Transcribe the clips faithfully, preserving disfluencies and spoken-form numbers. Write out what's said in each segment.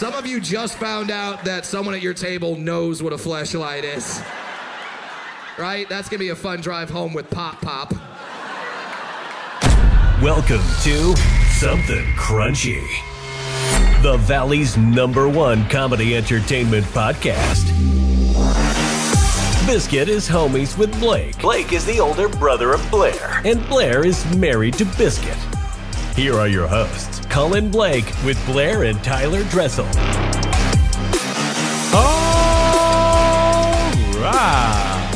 Some of you just found out that someone at your table knows what a fleshlight is. Right? That's going to be a fun drive home with Pop Pop. Welcome to Something Crunchy, the Valley's number one comedy entertainment podcast. Biscuit is homies with Blake. Blake is the older brother of Blair. And Blair is married to Biscuit. Here are your hosts, Colin Blake with Blair and Tyler Dressel. All right.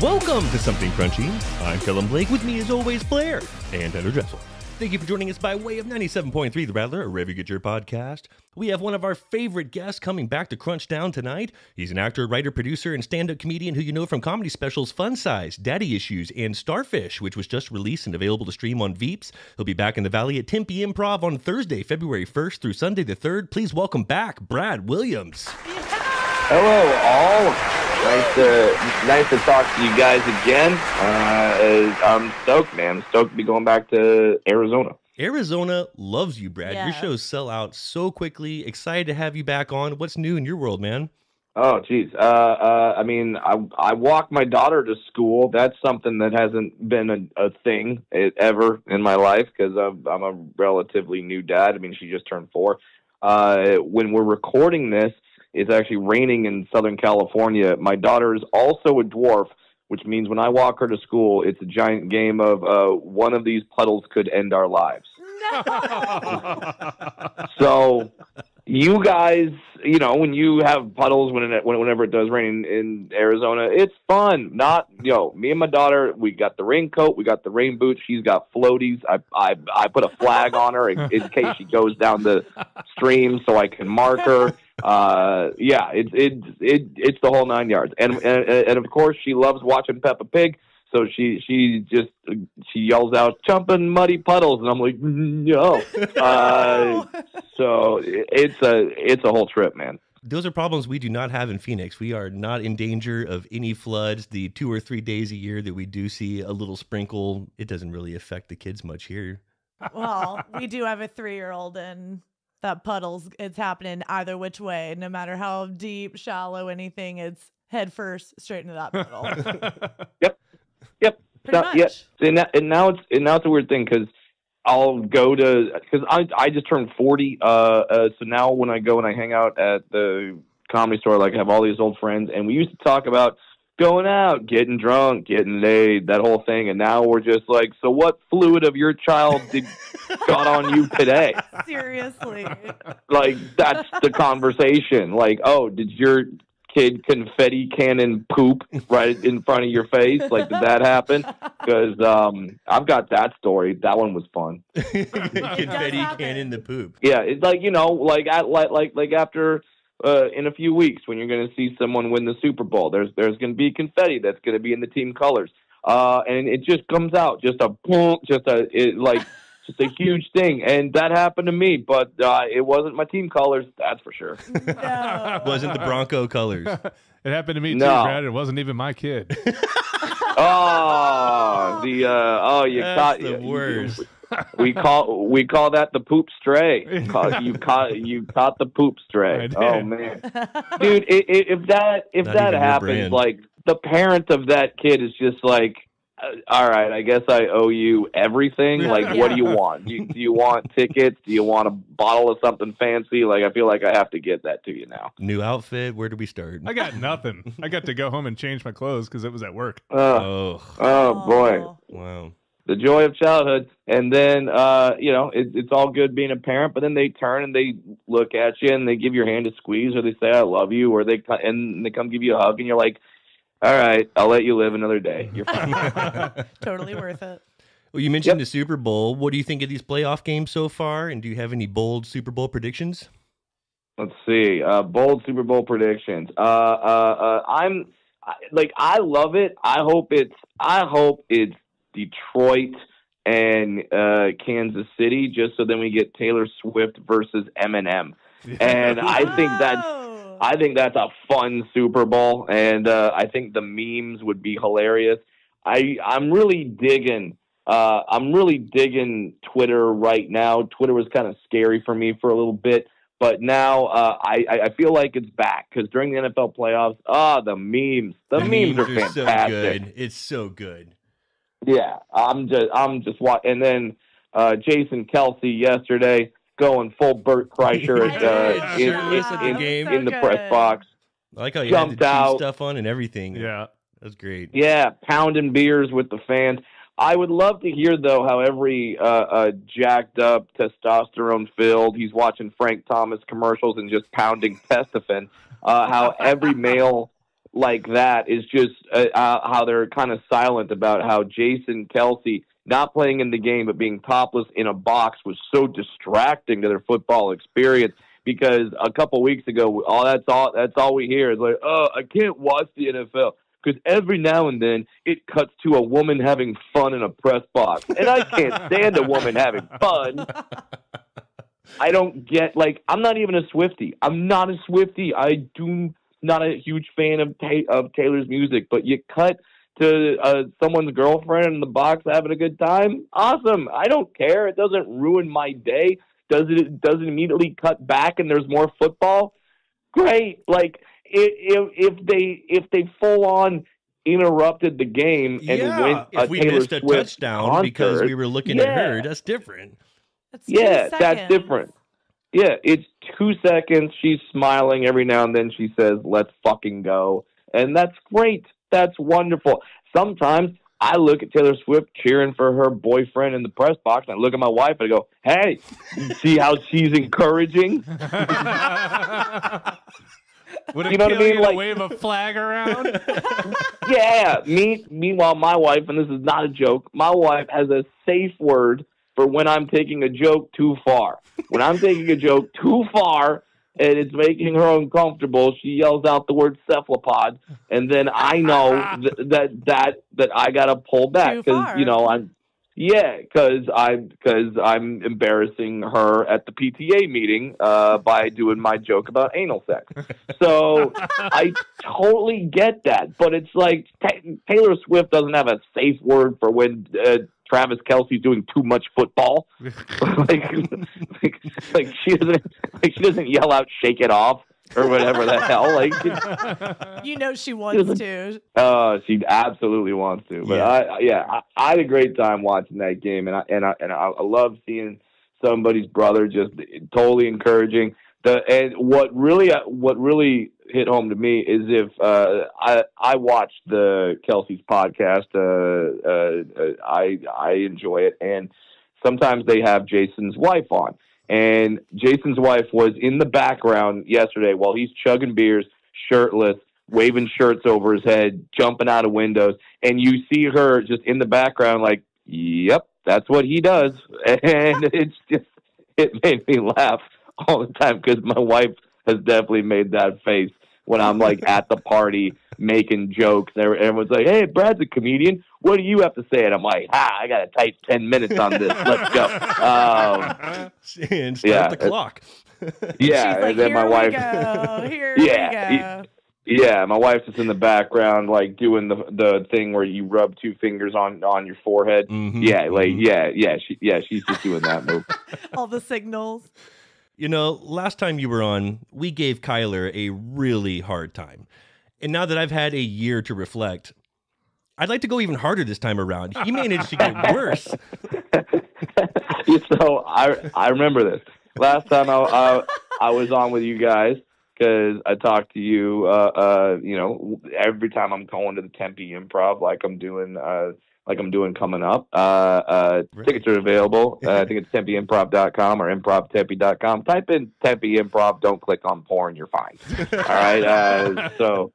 Welcome to Something Crunchy. I'm Colin Blake. With me, as always, Blair and Tyler Dressel. Thank you for joining us by way of ninety-seven point three The Rattler, or wherever you get your podcast. We have one of our favorite guests coming back to Crunchdown tonight. He's an actor, writer, producer, and stand-up comedian who you know from comedy specials Fun Size, Daddy Issues, and Starfish, which was just released and available to stream on Veeps. He'll be back in the Valley at Tempe Improv on Thursday, February first through Sunday the third. Please welcome back Brad Williams. Hello, all. Nice to, nice to talk to you guys again. Uh, I'm stoked, man. I'm stoked to be going back to Arizona. Arizona loves you, Brad. Yeah. Your shows sell out so quickly. Excited to have you back on. What's new in your world, man? Oh, geez. Uh, uh, I mean, I, I walk my daughter to school. That's something that hasn't been a, a thing ever in my life because I'm, I'm a relatively new dad. I mean, she just turned four. Uh, when we're recording this, it's actually raining in Southern California. My daughter is also a dwarf, which means when I walk her to school, it's a giant game of uh, one of these puddles could end our lives. No. So you guys, you know, when you have puddles, when it, whenever it does rain in Arizona, it's fun. Not, you know, me and my daughter, we got the raincoat, we got the rain boots, she's got floaties. I, I, I put a flag on her in, in case she goes down the stream so I can mark her. Uh, yeah, it, it, it, it's the whole nine yards. And, and, and of course she loves watching Peppa Pig. So she, she just, she yells out "Jumping muddy puddles." And I'm like, no. Uh, so it's a, it's a whole trip, man. Those are problems we do not have in Phoenix. We are not in danger of any floods. The two or three days a year that we do see a little sprinkle, it doesn't really affect the kids much here. Well, we do have a three-year-old and that puddles, it's happening either which way. No matter how deep, shallow, anything, it's head first straight into that puddle. Yep. Yep. Pretty much. Yep. And, that, and now it's and now it's a weird thing because I'll go to because I I just turned forty. Uh, uh, so now when I go and I hang out at the Comedy Store, like I have all these old friends, and we used to talk about going out, getting drunk, getting laid, that whole thing. And now we're just like, so what fluid of your child did, got on you today? Seriously. Like, that's the conversation. Like, oh, did your kid confetti cannon poop right in front of your face? Like, did that happen? Because um, I've got that story. That one was fun. Confetti cannon the poop. Yeah, it's like, you know, like at, like like like after... Uh, in a few weeks when you're going to see someone win the Super Bowl. There's there's going to be confetti that's going to be in the team colors. Uh, and it just comes out, just a boom, just a it, like just a huge thing. And that happened to me, but uh, it wasn't my team colors, that's for sure. No. Wasn't the Bronco colors. It happened to me too, no. Brad. It wasn't even my kid. Oh, the uh, oh you that's caught the you, worst. You, we call we call that the poop stray. You caught you caught the poop stray. Oh man, dude! It, it, if that if Not that happens, like the parent of that kid is just like, all right, I guess I owe you everything. Like, yeah. What do you want? Do you, do you want tickets? Do you want a bottle of something fancy? Like, I feel like I have to get that to you now. New outfit. Where do we start? I got nothing. I got to go home and change my clothes because it was at work. Uh, oh, oh boy! Wow. The joy of childhood, and then, uh, you know, it, it's all good being a parent, but then they turn and they look at you and they give your hand a squeeze or they say, I love you, or they and they come give you a hug, and you're like, all right, I'll let you live another day. You're fine. Totally worth it. Well, you mentioned yep. the Super Bowl. What do you think of these playoff games so far, and do you have any bold Super Bowl predictions? Let's see. Uh, bold Super Bowl predictions. Uh, uh, uh, I'm, like, I love it. I hope it's, I hope it's, Detroit and uh, Kansas City, just so then we get Taylor Swift versus Eminem, and I think that's I think that's a fun Super Bowl, and uh, I think the memes would be hilarious. I I'm really digging Uh, I'm really digging Twitter right now. Twitter was kind of scary for me for a little bit, but now uh, I, I feel like it's back because during the N F L playoffs, ah, oh, the memes, the, the memes, memes are, are fantastic. So good. It's so good. Yeah, I'm just, I'm just watching. And then uh, Jason Kelce yesterday going full Burt Kreischer at, uh, in, in, in, in, so in the good. press box. I like how you jumped had the out. stuff on and everything. Yeah, that's great. Yeah, pounding beers with the fans. I would love to hear, though, how every uh, uh, jacked-up, testosterone-filled, he's watching Frank Thomas commercials and just pounding Testofen, uh, how every male like that is just uh, uh, how they're kind of silent about how Jason Kelce not playing in the game but being topless in a box was so distracting to their football experience. Because a couple weeks ago, all that's all that's all we hear is like, oh, I can't watch the N F L. Because every now and then it cuts to a woman having fun in a press box. And I can't stand a woman having fun. I don't get, like, I'm not even a Swiftie. I'm not a Swiftie. I do not a huge fan of ta- of Taylor's music. But you cut to uh, someone's girlfriend in the box having a good time. Awesome. I don't care. It doesn't ruin my day. Does it, does it immediately cut back and there's more football? Great. Like, If, if they if they full on interrupted the game and yeah, went a if we Taylor missed a Swift touchdown concert, because we were looking yeah. at her, that's different. That's yeah, that's different. Yeah, it's two seconds. She's smiling every now and then. She says, "Let's fucking go," and that's great. That's wonderful. Sometimes I look at Taylor Swift cheering for her boyfriend in the press box, and I look at my wife and I go, "Hey, see how she's encouraging." Would it you know kill what I mean? Like, wave a flag around? Yeah. Me, meanwhile, my wife, and this is not a joke, my wife has a safe word for when I'm taking a joke too far. When I'm taking a joke too far and it's making her uncomfortable, she yells out the word cephalopod, and then I know th- that that that I gotta pull back because you know I'm yeah because I'm because I'm embarrassing her at the P T A meeting uh, by doing my joke about anal sex. So I totally get that, but it's like t- Taylor Swift doesn't have a safe word for when uh, Travis Kelce's doing too much football. like, like, like she doesn't like she doesn't yell out "Shake It Off" or whatever the hell. Like, you know, she wants to. Oh, uh, she absolutely wants to. But yeah, I, yeah I, I had a great time watching that game, and I and I and I, I love seeing somebody's brother just totally encouraging. The and what really what really hit home to me is if uh, I I watched the Kelce's podcast. Uh, uh, I I enjoy it, and sometimes they have Jason's wife on. And Jason's wife was in the background yesterday while he's chugging beers, shirtless, waving shirts over his head, jumping out of windows. And you see her just in the background like, yep, that's what he does. And it's just, it made me laugh all the time because my wife has definitely made that face when I'm like at the party making jokes. Everyone's like, hey, Brad's a comedian. What do you have to say? And I'm like, ah, I got to type ten minutes on this. Let's go. Um, and start yeah, the clock. Yeah. She's like, and then my wife, go. Here yeah, we go. Yeah. My wife's just in the background, like doing the the thing where you rub two fingers on, on your forehead. Mm-hmm, yeah. Like, mm-hmm. yeah, yeah. She, yeah. She's just doing that move. All the signals. You know, last time you were on, we gave Kyler a really hard time. And now that I've had a year to reflect, I'd like to go even harder this time around. He managed to get worse. So I I remember this. Last time I I, I was on with you guys because I talked to you. Uh, uh, you know, every time I'm going to the Tempe Improv, like I'm doing, uh, like I'm doing coming up. Uh, uh, really? Tickets are available. Uh, I think it's Tempe Improv dot com or Improv Tempe dot com. Type in Tempe Improv. Don't click on porn. You're fine. All right. Uh, so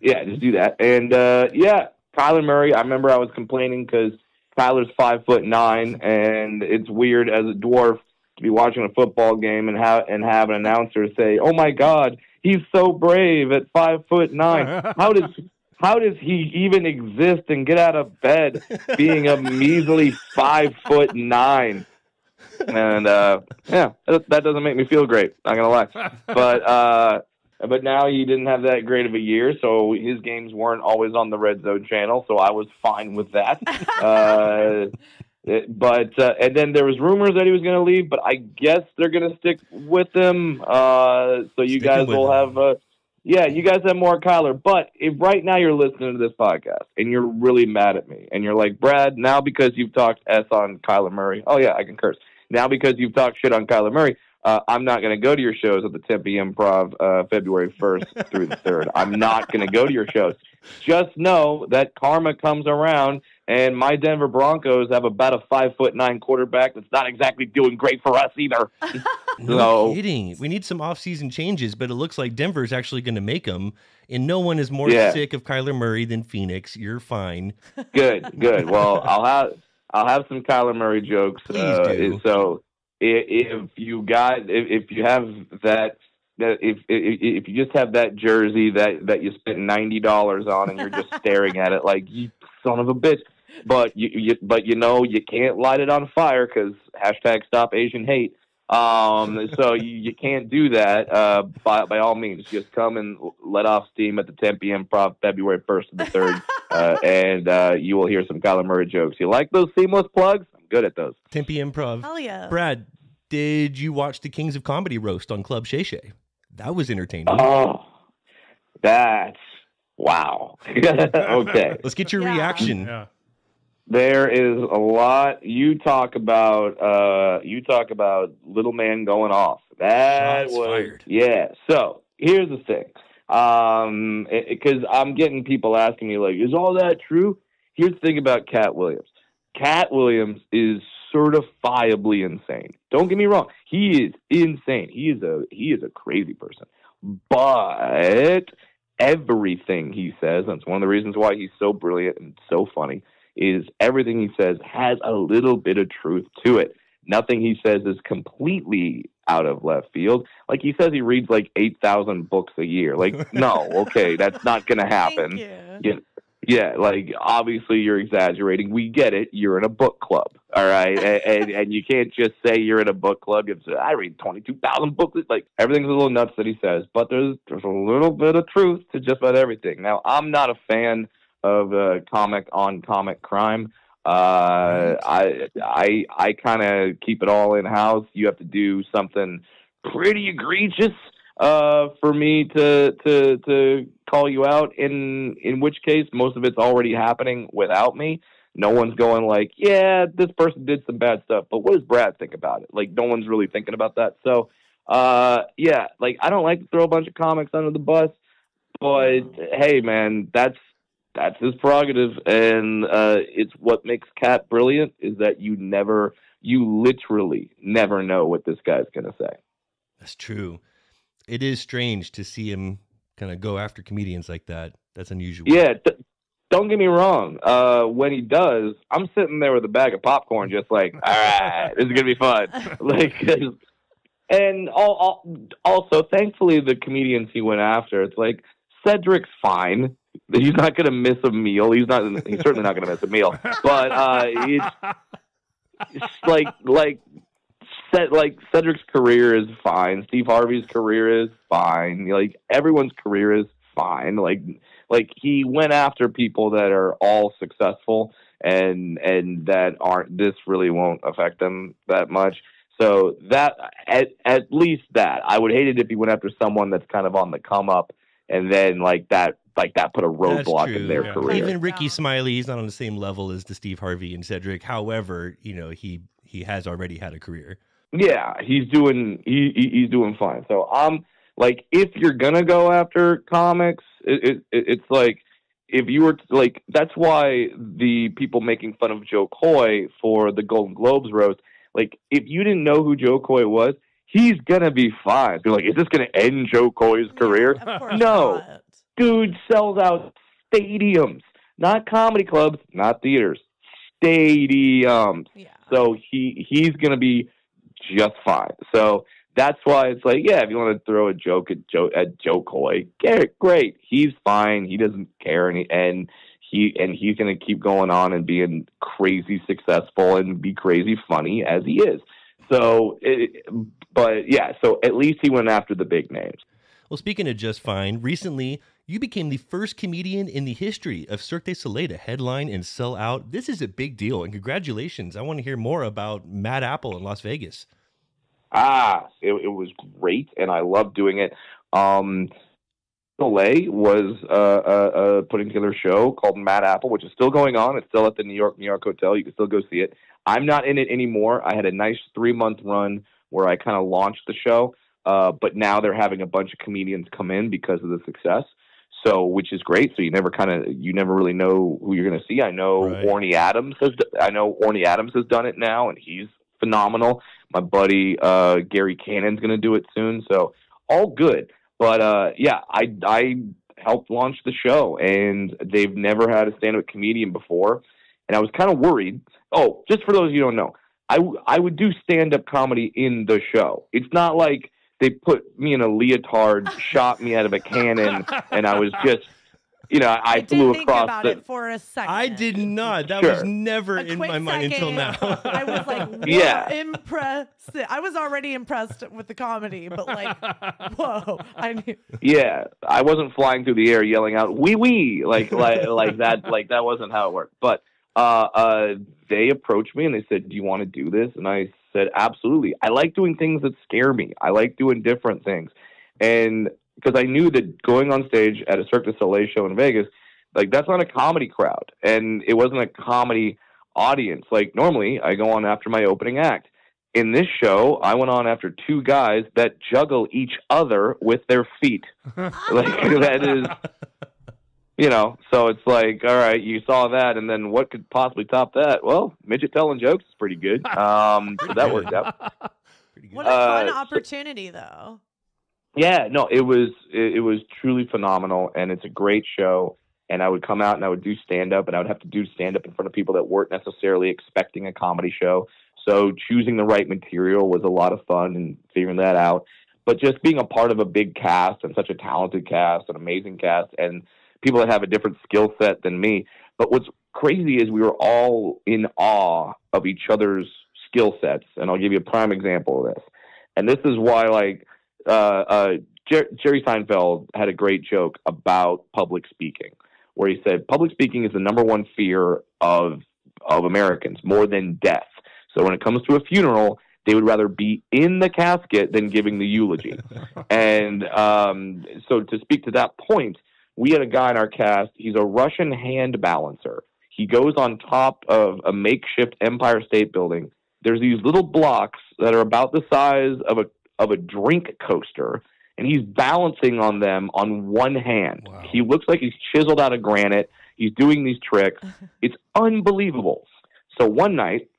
yeah, just do that. And uh, yeah. Kyler Murray, I remember I was complaining because Kyler's five foot nine, and it's weird as a dwarf to be watching a football game and have and have an announcer say, "Oh my God, he's so brave at five foot nine. How does how does he even exist and get out of bed being a measly five foot nine?" And uh, yeah, that doesn't make me feel great. Not gonna lie, but uh, But now he didn't have that great of a year, so his games weren't always on the Red Zone channel, so I was fine with that. uh, but uh, and then there was rumors that he was going to leave, but I guess they're going to stick with him. Uh, so you Sticking guys will him. have, uh, yeah, you guys have more Kyler. But if right now you're listening to this podcast and you're really mad at me, and you're like, Brad, now because you've talked S on Kyler Murray, oh yeah, I can curse. Now because you've talked shit on Kyler Murray, Uh, I'm not going to go to your shows at the Tempe Improv uh, February first through the third. I'm not going to go to your shows. Just know that karma comes around, and my Denver Broncos have about a five foot nine quarterback that's not exactly doing great for us either. No so, kidding. We need some off-season changes, but it looks like Denver's actually going to make them, and no one is more yeah. sick of Kyler Murray than Phoenix. You're fine. Good, good. Well, I'll have I'll have some Kyler Murray jokes. Please uh, do. So... If you got, if you have that, if if you just have that jersey that that you spent ninety dollars on and you're just staring at it like you son of a bitch, but you, you but you know you can't light it on fire because hashtag Stop Asian Hate. Um, so you, you can't do that. Uh, by by all means, just come and let off steam at the Tempe Improv February first to the third, uh, and uh, you will hear some Kyler Murray jokes. You like those seamless plugs? Good at those. Tempe Improv. Hell yeah. Brad, did you watch the Kings of Comedy roast on Club Shay Shay? That was entertaining. Oh, that's wow. Okay. Let's get your yeah. reaction. Yeah. There is a lot. You talk about, uh, you talk about little man going off. That Shots was, fired. yeah. So here's the thing. Um, it, 'cause I'm getting people asking me like, is all that true? Here's the thing about Kat Williams. Kat Williams is certifiably insane. Don't get me wrong. He is insane. He is a he is a crazy person. But everything he says, and it's one of the reasons why he's so brilliant and so funny, is everything he says has a little bit of truth to it. Nothing he says is completely out of left field. Like he says he reads like eight thousand books a year. Like, no, okay, that's not going to happen. Thank you. You know, yeah, like, obviously you're exaggerating. We get it. You're in a book club, all right? and, and and you can't just say you're in a book club. You have to say, I read twenty-two thousand books. Like, everything's a little nuts that he says, but there's, there's a little bit of truth to just about everything. Now, I'm not a fan of uh, comic on comic crime. Uh, I, I, I kind of keep it all in-house. You have to do something pretty egregious uh for me to to to call you out, in in which case most of it's already happening without me. No one's going like, yeah, this person did some bad stuff, but what does Brad think about it? Like, no one's really thinking about that. So uh yeah, like, I don't like to throw a bunch of comics under the bus, but hey man, that's that's his prerogative, and uh it's what makes Kat brilliant, is that you never you literally never know what this guy's gonna say. That's true. It is strange to see him kind of go after comedians like that. That's unusual. Yeah, th- don't get me wrong. Uh, when he does, I'm sitting there with a bag of popcorn just like, all right, this is going to be fun. Like, and all, all, also, thankfully, the comedians he went after, it's like, Cedric's fine. He's not going to miss a meal. He's not. He's certainly not going to miss a meal. But uh, it's, it's like like... like Cedric's career is fine. Steve Harvey's career is fine. Like, everyone's career is fine. Like, like he went after people that are all successful and, and that aren't, this really won't affect them that much. So that, at, at least that, I would hate it if he went after someone that's kind of on the come up. And then like that, like that put a roadblock in their yeah. career. Even Ricky yeah. Smiley, he's not on the same level as the Steve Harvey and Cedric. However, you know, he, he has already had a career. Yeah, he's doing he, he's doing fine. So I'm um, like, if you're gonna go after comics, it, it, it's like, if you were to, like, that's why the people making fun of Joe Coy for the Golden Globes roast, like, if you didn't know who Joe Coy was, he's gonna be fine. You're like, is this gonna end Joe Coy's career? Yeah, no, not. Dude sells out stadiums, not comedy clubs, not theaters, stadiums. Yeah. So he he's gonna be just fine. So that's why it's like, yeah, if you want to throw a joke at Joe at Joe Coy, great, he's fine. He doesn't care, and he, and he and he's gonna keep going on and being crazy successful and be crazy funny as he is. So, it, but yeah, so at least he went after the big names. Well, speaking of just fine, recently you became the first comedian in the history of Cirque du Soleil to headline and sell out. This is a big deal, and congratulations. I want to hear more about Mad Apple in Las Vegas. Ah, it, it was great, and I love doing it. Um, Soleil was uh, uh, uh, putting together a show called Mad Apple, which is still going on. It's still at the New York New York Hotel. You can still go see it. I'm not in it anymore. I had a nice three-month run where I kind of launched the show, uh, but now they're having a bunch of comedians come in because of the success. So, which is great. So you never kind of, you never really know who you're going to see. I know right. Orny Adams has, I know Orny Adams has done it now, and he's phenomenal. My buddy uh, Gary Cannon's going to do it soon. So all good. But uh, yeah, I I helped launch the show, and they've never had a stand-up comedian before, and I was kind of worried. Oh, just for those of you who don't know, I I would do stand-up comedy in the show. It's not like they put me in a leotard, shot me out of a cannon, and I was just, you know, I, I flew did across. Think about the, it for a second. I did not. That sure. was never a in my mind second, until now. I was like, whoa, yeah, impressed. I was already impressed with the comedy, but like, whoa, I knew. Yeah, I wasn't flying through the air yelling out "wee wee" like like like that. Like that wasn't how it worked. But uh, uh, they approached me and they said, "Do you want to do this?" And I said, absolutely. I like doing things that scare me. I like doing different things. And because I knew that going on stage at a Cirque du Soleil show in Vegas, like that's not a comedy crowd. And it wasn't a comedy audience. Like normally I go on after my opening act. In this show, I went on after two guys that juggle each other with their feet. Like that is, you know, so it's like, all right, you saw that, and then what could possibly top that? Well, midget telling jokes is pretty good. Um, so that worked out. Pretty good. What a fun uh, opportunity, though. Yeah, no, it was it, it was truly phenomenal, and it's a great show. And I would come out and I would do stand-up, and I would have to do stand-up in front of people that weren't necessarily expecting a comedy show. So choosing the right material was a lot of fun and figuring that out. But just being a part of a big cast and such a talented cast, an amazing cast, and people that have a different skill set than me. But what's crazy is we were all in awe of each other's skill sets. And I'll give you a prime example of this. And this is why, like, uh, uh, Jer- Jerry Seinfeld had a great joke about public speaking, where he said public speaking is the number one fear of, of Americans, more than death. So when it comes to a funeral, they would rather be in the casket than giving the eulogy. And um, so to speak to that point, we had a guy in our cast, he's a Russian hand balancer. He goes on top of a makeshift Empire State Building. There's these little blocks that are about the size of a of a drink coaster, and he's balancing on them on one hand. Wow. He looks like he's chiseled out of granite. He's doing these tricks. It's unbelievable. So one night,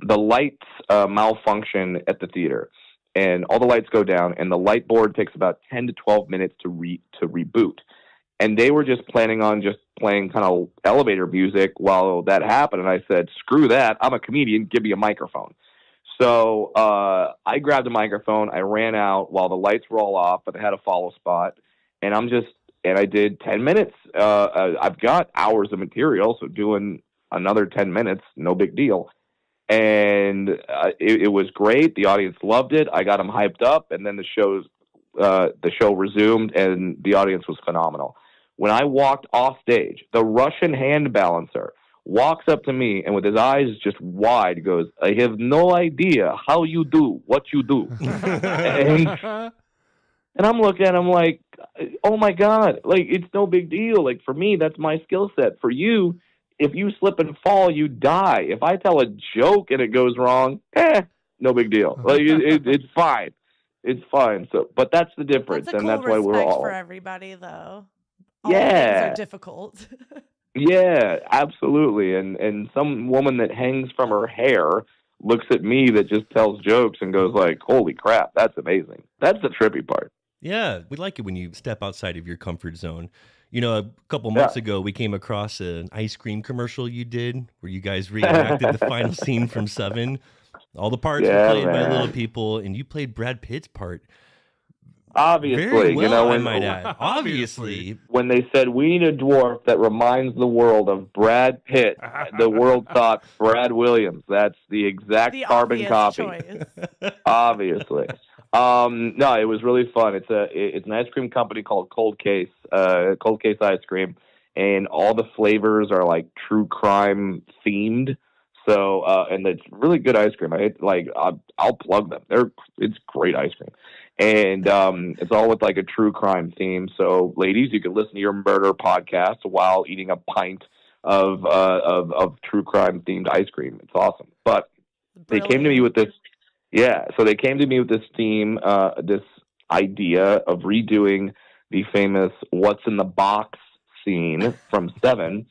the lights uh, malfunction at the theater, and all the lights go down, and the light board takes about ten to twelve minutes to re to reboot. And they were just planning on just playing kind of elevator music while that happened. And I said, screw that. I'm a comedian. Give me a microphone. So uh, I grabbed a microphone. I ran out while the lights were all off, but I had a follow spot. And I'm just, and I did ten minutes. Uh, I've got hours of material. So doing another ten minutes, no big deal. And uh, it, it was great. The audience loved it. I got them hyped up. And then the show's, uh, the show resumed, and the audience was phenomenal. When I walked off stage, the Russian hand balancer walks up to me and with his eyes just wide goes, I have no idea how you do what you do. and, and I'm looking at him like, oh my God, like it's no big deal. Like for me, that's my skill set. For you, if you slip and fall, you die. If I tell a joke and it goes wrong, eh, no big deal. Like it, it, it's fine. It's fine. So, but that's the difference. That's a and cool that's why we're all for everybody though. All yeah, things are difficult. Yeah, absolutely. And and some woman that hangs from her hair looks at me that just tells jokes and goes like, "Holy crap, that's amazing." That's the trippy part. Yeah, we like it when you step outside of your comfort zone. You know, a couple months yeah. ago, we came across an ice cream commercial you did where you guys reenacted the final scene from Seven. All the parts yeah, were played man. by little people, and you played Brad Pitt's part. Obviously, very well, you know, when, I might add. Obviously, when they said we need a dwarf that reminds the world of Brad Pitt, the world thought Brad Williams. That's the exact the carbon copy. Choice. Obviously, Um, no, it was really fun. It's a it's an ice cream company called Cold Case, uh, Cold Case Ice Cream, and all the flavors are like true crime themed. So uh, and it's really good ice cream. I like I'll, I'll plug them. They're it's great ice cream, and um, it's all with like a true crime theme. So ladies, you can listen to your murder podcast while eating a pint of uh, of, of true crime themed ice cream. It's awesome. But Brilliant. They came to me with this. Yeah, so they came to me with this theme, uh, this idea of redoing the famous "What's in the Box" scene from Seven,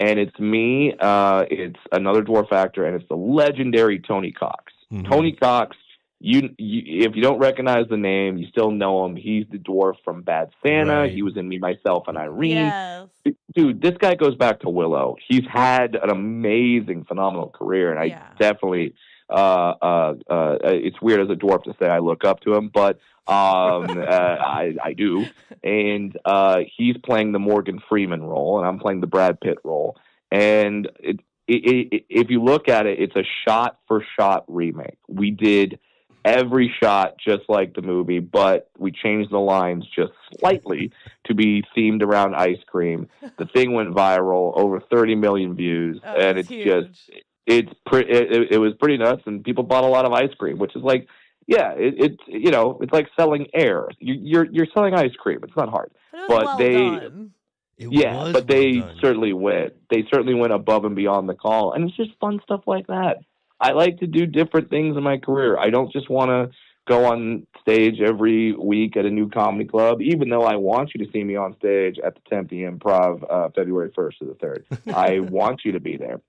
and it's me, uh, it's another dwarf actor, and it's the legendary Tony Cox. Mm-hmm. Tony Cox, you, you if you don't recognize the name, you still know him. He's the dwarf from Bad Santa. Right. He was in Me, Myself, and Irenes. Yes. Dude, this guy goes back to Willow. He's had an amazing, phenomenal career, and I yeah. definitely. Uh, uh, uh, it's weird as a dwarf to say I look up to him, but um, uh, I, I do. And uh, he's playing the Morgan Freeman role, and I'm playing the Brad Pitt role. And it, it, it, if you look at it, it's a shot-for-shot remake. We did every shot just like the movie, but we changed the lines just slightly to be themed around ice cream. The thing went viral, over thirty million views, oh, and it's huge. just... It's pretty. It, it was pretty nuts, and people bought a lot of ice cream, which is like, yeah, it's it, you know, it's like selling air. You, you're you're selling ice cream. It's not hard, but, it was but well they, done. It yeah, was but well they done. certainly went. They certainly went above and beyond the call, and it's just fun stuff like that. I like to do different things in my career. I don't just want to go on stage every week at a new comedy club, even though I want you to see me on stage at the Tempe Improv uh, February first to the third. I want you to be there.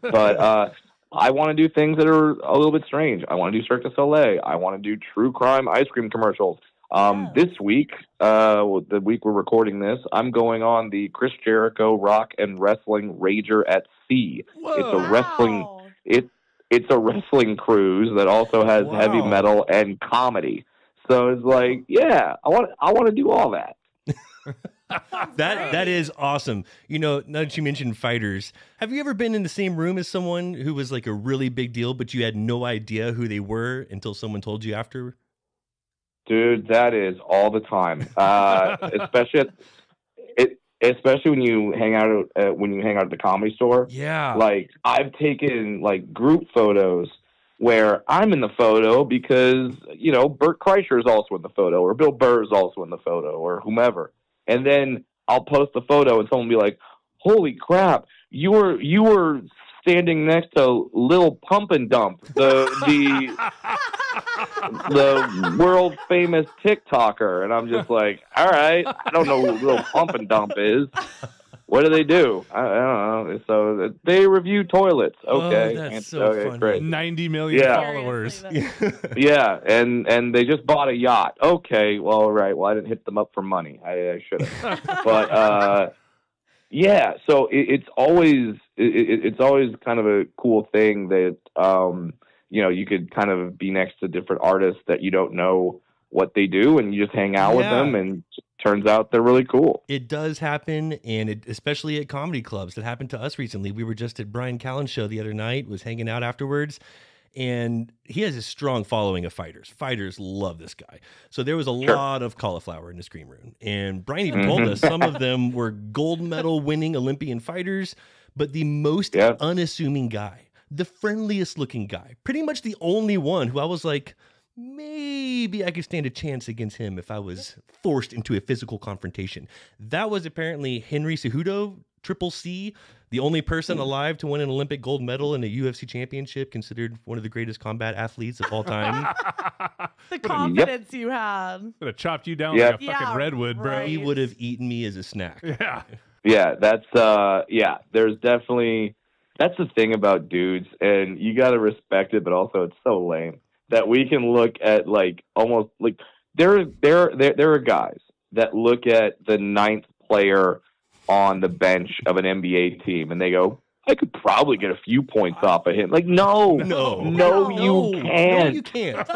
But uh, I want to do things that are a little bit strange. I want to do Cirque du Soleil. I want to do true crime ice cream commercials. Um, yeah. This week, uh, the week we're recording this, I'm going on the Chris Jericho Rock and Wrestling Rager at Sea. Whoa, it's a wow. wrestling it, it's a wrestling cruise that also has wow. heavy metal and comedy. So it's like, yeah, I want I want to do all that. that that is awesome. You know, now that you mentioned fighters, have you ever been in the same room as someone who was like a really big deal, but you had no idea who they were until someone told you after? Dude, that is all the time. Uh, especially, it, especially when you hang out uh, when you hang out at the comedy store. Yeah, like I've taken like group photos where I'm in the photo because, you know, Burt Kreischer is also in the photo, or Bill Burr is also in the photo, or whomever. And then I'll post the photo and someone will be like, holy crap, you were you were standing next to Lil Pump and Dump, the the the world famous TikToker. And I'm just like, all right, I don't know who Lil Pump and Dump is. What do they do? I, I don't know. So they review toilets. Okay, oh, that's and, so okay, funny. Great. Ninety million yeah. followers. yeah, and and they just bought a yacht. Okay, well, all right. Well, I didn't hit them up for money. I, I should have. but uh, yeah, so it, it's always it, it's always kind of a cool thing that um, you know, you could kind of be next to different artists that you don't know what they do, and you just hang out yeah. with them, and turns out they're really cool. It does happen, and it, especially at comedy clubs. That happened to us recently. We were just at Brian Callen's show the other night, was hanging out afterwards, and he has a strong following of fighters. Fighters love this guy. So there was a sure. lot of cauliflower in the screen room, and Brian even mm-hmm. told us some of them were gold medal winning Olympian fighters, but the most yeah. unassuming guy, the friendliest looking guy, pretty much the only one who I was like, maybe I could stand a chance against him if I was forced into a physical confrontation. That was apparently Henry Cejudo, Triple C, the only person alive to win an Olympic gold medal and a U F C championship, considered one of the greatest combat athletes of all time. The confidence yep. you had. Would have chopped you down yep. like a yeah, fucking redwood, bro. Right. He would have eaten me as a snack. Yeah, yeah, that's, uh, yeah, there's definitely, that's the thing about dudes, and you got to respect it, but also it's so lame that we can look at, like, almost like there there there there are guys that look at the ninth player on the bench of an N B A team and they go, I could probably get a few points off of him. Like, no, no, no, no you can't. No, you can't.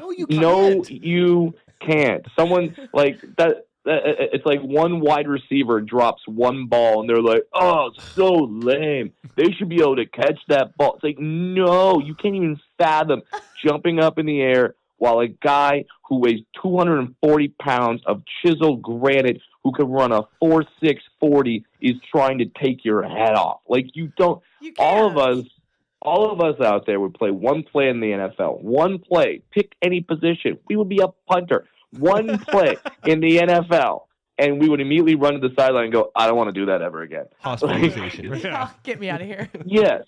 No, you can't. No, you can't. Someone like that. It's like one wide receiver drops one ball and they're like, oh, so lame. They should be able to catch that ball. It's like, no, you can't even fathom jumping up in the air while a guy who weighs two hundred forty pounds of chiseled granite who can run a four six forty is trying to take your head off. Like, you don't – all of us all of us out there would play one play in the N F L, one play, pick any position. We would be a punter, one play in the N F L. And we would immediately run to the sideline and go, I don't want to do that ever again. Hospitalization. Like, yeah. Get me out of here. Yes.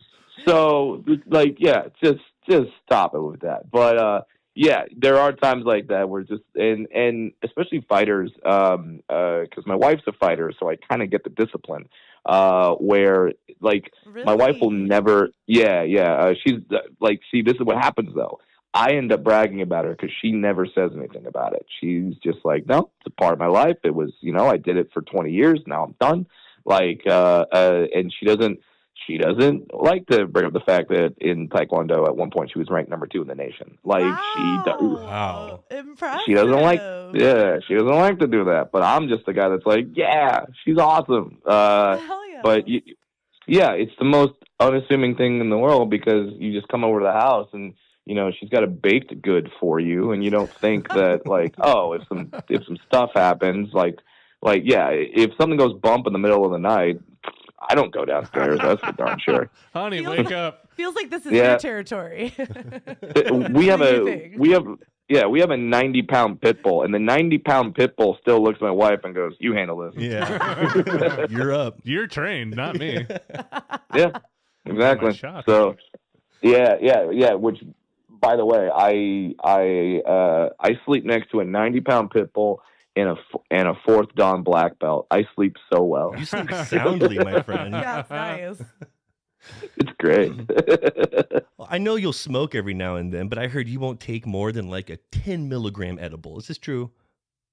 So, like, yeah, just just stop it with that. But, uh, yeah, there are times like that where just – and and especially fighters, um, uh, because my wife's a fighter, so I kind of get the discipline uh, where, like, really? My wife will never – yeah, yeah. Uh, she's like, see, this is what happens, though. I end up bragging about her because she never says anything about it. She's just like, no, it's a part of my life. It was, you know, I did it for twenty years. Now I'm done. Like, uh, uh, and she doesn't, she doesn't like to bring up the fact that in Taekwondo at one point she was ranked number two in the nation. Like, wow. she, do- wow. Impressive. She doesn't like, yeah, she doesn't like to do that. But I'm just the guy that's like, yeah, she's awesome. Uh, Hell yeah. But you, yeah, it's the most unassuming thing in the world because you just come over to the house and, you know, she's got a baked good for you, and you don't think that, like, oh, if some if some stuff happens, like, like yeah, if something goes bump in the middle of the night, I don't go downstairs. That's for darn sure. Honey, feels wake like, up. Feels like this is yeah. your territory. we have a we have yeah we have a ninety pound pit bull, and the ninety pound pit bull still looks at my wife and goes, "You handle this." Yeah, you're up. You're trained, not me. Yeah, exactly. So, yeah, yeah, yeah. Which. By the way, I I uh, I sleep next to a ninety pound pit bull and a and a fourth Don black belt. I sleep so well. You sleep soundly, my friend. Yeah, it's nice. It's great. Well, I know you'll smoke every now and then, but I heard you won't take more than like a ten milligram edible. Is this true?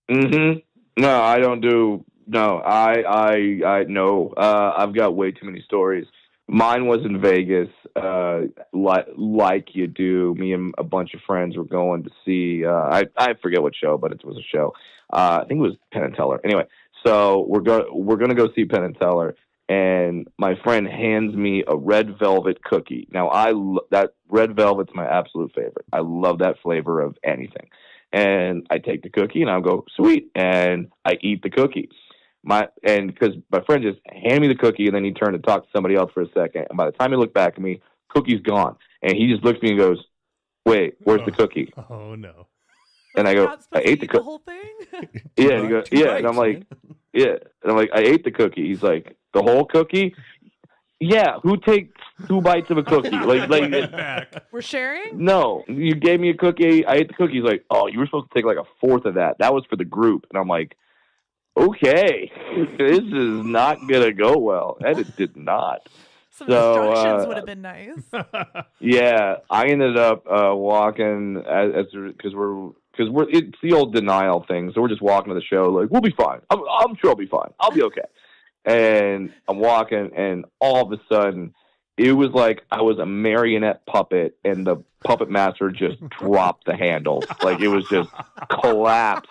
Mm-hmm. No, I don't do. No, I I I no. Uh, I've got way too many stories. Mine was in Vegas, uh, like, like you do. Me and a bunch of friends were going to see, uh, I, I forget what show, but it was a show. Uh, I think it was Penn and Teller. Anyway, so we're going we're going to go see Penn and Teller, and my friend hands me a red velvet cookie. Now, I lo- that red velvet's my absolute favorite. I love that flavor of anything. And I take the cookie, and I'll go, sweet, and I eat the cookie. My and because my friend just handed me the cookie, and then he turned to talk to somebody else for a second. And by the time he looked back at me, cookie's gone. And he just looks at me and goes, "Wait, where's oh, the cookie?" Oh no! And I go, "I ate the, co- the whole thing." Yeah, and he goes, yeah, right, and I'm like, man. Yeah, and I'm like, I ate the cookie. He's like, the whole cookie. Yeah, who takes two bites of a cookie? Like, like it, we're sharing? No, you gave me a cookie. I ate the cookie. He's like, oh, you were supposed to take like a fourth of that. That was for the group. And I'm like. Okay, this is not gonna go well. And it did not. Some so, distractions uh, would have been nice. Yeah, I ended up uh, walking as because we're because we're it's the old denial thing. So we're just walking to the show like we'll be fine. I'm, I'm sure I'll be fine. I'll be okay. And I'm walking, and all of a sudden, it was like I was a marionette puppet, and the puppet master just dropped the handle. Like it was just collapsed.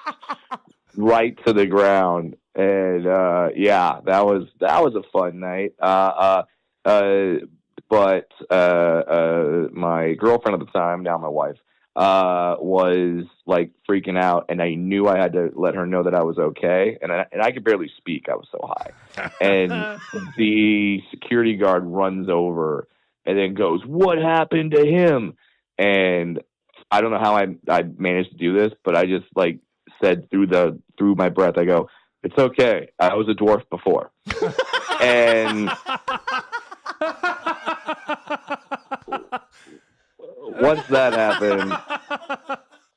Right to the ground. And uh yeah, that was that was a fun night. Uh uh, uh but uh uh my girlfriend at the time, now my wife, uh was like freaking out, and I knew I had to let her know that I was okay, and I, and I could barely speak. I was so high. And the security guard runs over and then goes, "What happened to him?" And I don't know how I I managed to do this, but I just like said through the through my breath, I go, "It's okay. I was a dwarf before." And once that happened,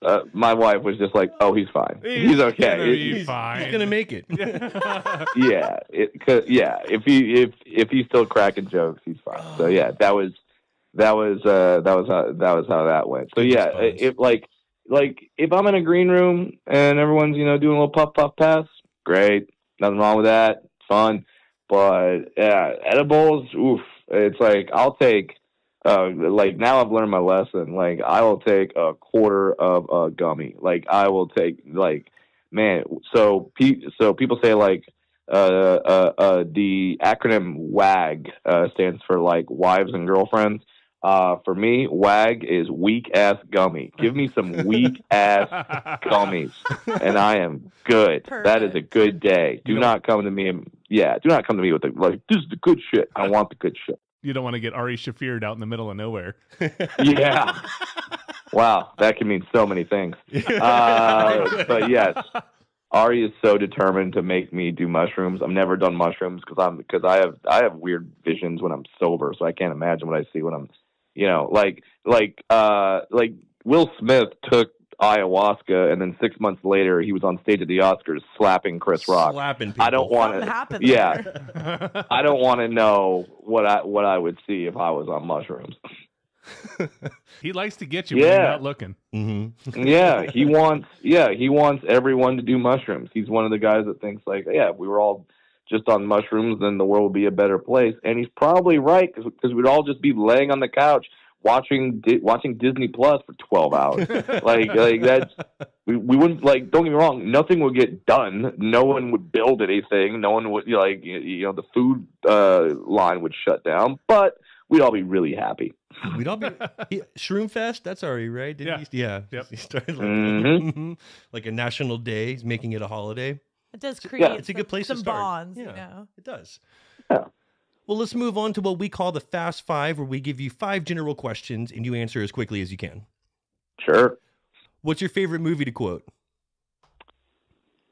uh, my wife was just like, "Oh, he's fine. He's, he's okay. It, he's, fine. He's gonna make it." Yeah, it, 'cause, yeah. If he if if he's still cracking jokes, he's fine. So yeah, that was that was uh, that was how that was how that went. So yeah, it, it like. Like, if I'm in a green room and everyone's, you know, doing a little puff, puff, pass, great. Nothing wrong with that. It's fun. But, yeah, edibles, oof. It's like, I'll take, uh, like, now I've learned my lesson. Like, I will take a quarter of a gummy. Like, I will take, like, man. So, pe- so people say, like, uh, uh, uh, the acronym WAG uh, stands for, like, wives and girlfriends. Uh, for me, W A G is weak-ass gummy. Give me some weak-ass gummies, and I am good. Perfect. That is a good day. Do you not come to me and, yeah, do not come to me with, the, like, this is the good shit. I want the good shit. You don't want to get Ari Shafir'd out in the middle of nowhere. Yeah. Wow, that can mean so many things. Uh, but, yes, Ari is so determined to make me do mushrooms. I've never done mushrooms because I'm because I have I have weird visions when I'm sober, so I can't imagine what I see when I'm, you know, like like uh, like Will Smith took ayahuasca and then six months later he was on stage at the Oscars slapping Chris Rock. Slapping people. I don't want to. Yeah, I don't want to know what I what I would see if I was on mushrooms. He likes to get you yeah. when you're not looking. Mm-hmm. yeah, he wants. Yeah, he wants everyone to do mushrooms. He's one of the guys that thinks like, yeah, if we were all just on mushrooms, then the world would be a better place. And he's probably right because we'd all just be laying on the couch watching di watching Disney Plus for twelve hours. like like that's we we wouldn't like. Don't get me wrong. Nothing would get done. No one would build anything. No one would you know, like you know the food uh, line would shut down. But we'd all be really happy. We'd all be he, Shroom Fest. That's already right. Didn't yeah. He, yeah. Yep. He started like, mm-hmm. like a national day. He's making it a holiday. It does create. Yeah. It's some, a good place some to start. Bonds. Yeah. You know? It does. Yeah. Well, let's move on to what we call the Fast Five, where we give you five general questions and you answer as quickly as you can. Sure. What's your favorite movie to quote?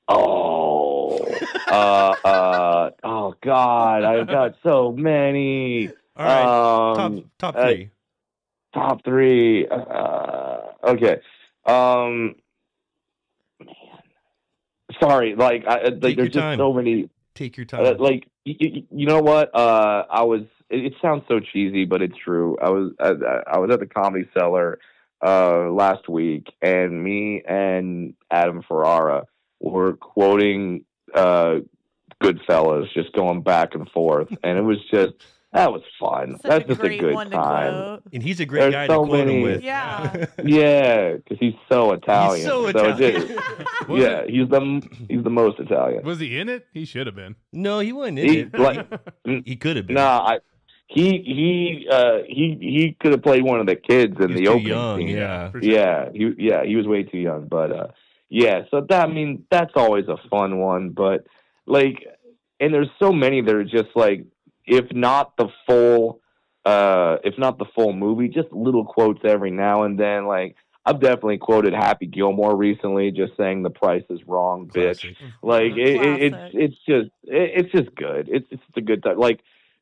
Oh. uh. Uh. Oh God, I've got so many. All right, um, top, top three. Uh, top three. Uh, okay. Um, man, sorry. Like, I, like Take there's just time. so many. Take your time. Uh, like, you, you know what? Uh, I was. It, it sounds so cheesy, but it's true. I was. I, I was at the Comedy Cellar uh, last week, and me and Adam Ferrara were quoting uh, Goodfellas, just going back and forth, and it was just. That was fun. Such That's a just a good time. And he's a great There's guy so to quote many, him with. Yeah. Yeah, because he's so Italian. He's so Italian. So it yeah, it? he's the he's the most Italian. Was he in it? He should have been. No, he wasn't in he, it. Like, he he could have been. Nah, I, he he uh, he he could have played one of the kids in he's the too opening young, scene. Yeah, sure. yeah, he yeah he was way too young. But uh, yeah, so that I mean that's always a fun one. But like, and there's so many that are just like. If not the full, uh, if not the full movie, just little quotes every now and then. Like I've definitely quoted Happy Gilmore recently, just saying the price is wrong, bitch. Classic. Like it, it, it's it's just it, it's just good. It's it's a good time. Like,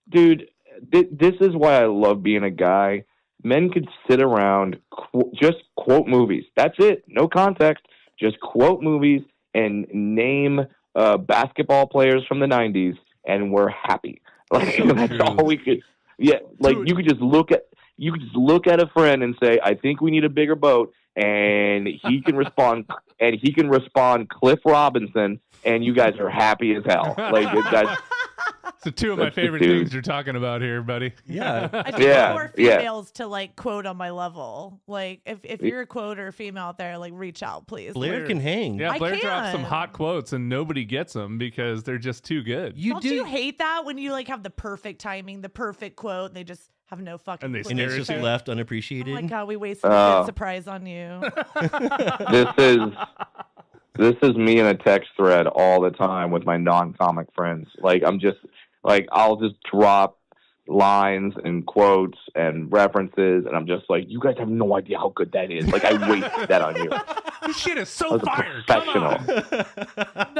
dude, th this is why I love being a guy. Men could sit around qu just quote movies. That's it. No context. Just quote movies and name uh, basketball players from the nineties, and we're happy. Like so that's true. all we could, yeah. Like Dude. you could just look at you could just look at a friend and say, "I think we need a bigger boat," and he can respond, and he can respond, Cliff Robinson, and you guys are happy as hell. Like that's so two of my favorite things you're talking about here, buddy. Yeah, I think yeah, more females yeah. to like quote on my level. Like if if you're a quoter female out there, like reach out, please. Blair, Blair can hang. Yeah, Blair drops some hot quotes and nobody gets them because they're just too good. You Don't do you hate that when you like have the perfect timing, the perfect quote, and they just have no fucking. And, they and it's just it. left unappreciated. Oh my God, we wasted uh, a good surprise on you. This is. This is me in a text thread all the time with my non-comic friends. Like, I'm just, like, I'll just drop lines and quotes and references, and I'm just like, you guys have no idea how good that is. Like, I wasted that on you. This shit is so fire. Professional. You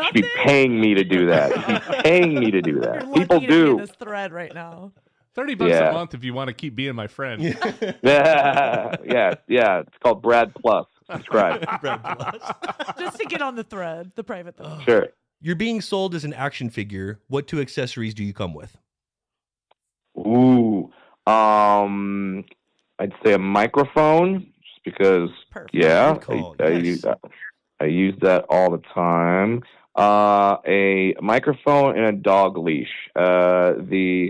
should be paying me to do that. You should be paying me to do that. You're People do. You're lucky to be in this thread right now. thirty bucks yeah. a month if you want to keep being my friend. yeah, yeah, yeah. It's called Brad Plus. Subscribe. Just to get on the thread, the private thread. Sure. You're being sold as an action figure. What two accessories do you come with? Ooh, um, I'd say a microphone, just because. Perfect. Yeah, I, I, yes. use that, I use that all the time. Uh, a microphone and a dog leash. Uh, the